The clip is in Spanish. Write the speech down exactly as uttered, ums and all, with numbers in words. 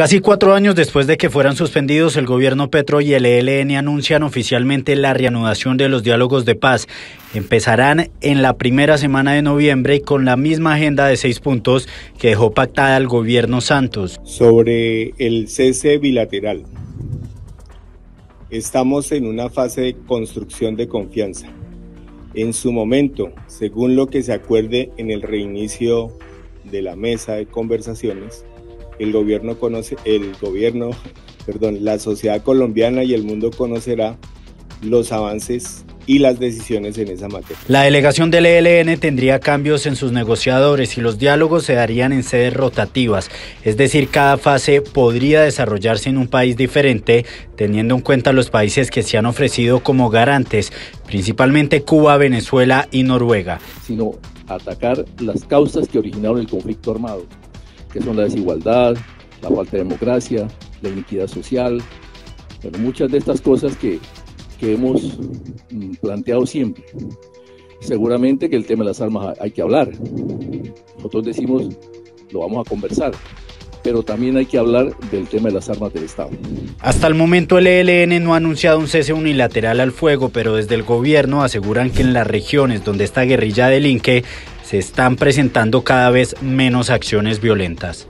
Casi cuatro años después de que fueran suspendidos, el gobierno Petro y el E L N anuncian oficialmente la reanudación de los diálogos de paz. Empezarán en la primera semana de noviembre y con la misma agenda de seis puntos que dejó pactada el gobierno Santos. Sobre el cese bilateral, estamos en una fase de construcción de confianza. En su momento, según lo que se acuerde en el reinicio de la mesa de conversaciones, El gobierno conoce, el gobierno, perdón, la sociedad colombiana y el mundo conocerá los avances y las decisiones en esa materia. La delegación del E L N tendría cambios en sus negociadores y los diálogos se darían en sedes rotativas, es decir, cada fase podría desarrollarse en un país diferente, teniendo en cuenta los países que se han ofrecido como garantes, principalmente Cuba, Venezuela y Noruega. Sino atacar las causas que originaron el conflicto armado, que son la desigualdad, la falta de democracia, la iniquidad social, bueno, muchas de estas cosas que, que hemos planteado siempre. Seguramente que el tema de las armas hay que hablar, nosotros decimos lo vamos a conversar, pero también hay que hablar del tema de las armas del Estado. Hasta el momento el E L N no ha anunciado un cese unilateral al fuego, pero desde el gobierno aseguran que en las regiones donde esta guerrilla delinque se están presentando cada vez menos acciones violentas.